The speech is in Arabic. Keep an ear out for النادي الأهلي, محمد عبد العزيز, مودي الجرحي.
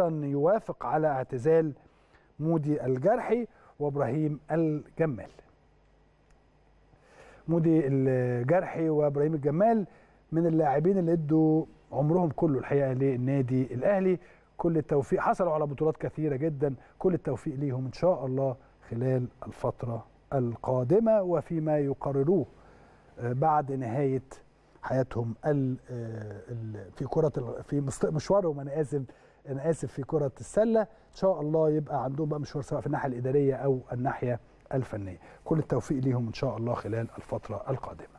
أن يوافق على اعتزال مودي الجرحي وإبراهيم الجمال. مودي الجرحي وإبراهيم الجمال من اللاعبين اللي ادوا عمرهم كله الحقيقة للنادي الأهلي، كل التوفيق، حصلوا على بطولات كثيرة جدا، كل التوفيق ليهم إن شاء الله خلال الفترة القادمة وفيما يقرروه بعد نهاية حياتهم في كرة مشوارهم أنا آسف في كرة السلة. إن شاء الله يبقى عندهم بقى مشوار سواء في الناحية الإدارية أو الناحية الفنية، كل التوفيق ليهم إن شاء الله خلال الفترة القادمة.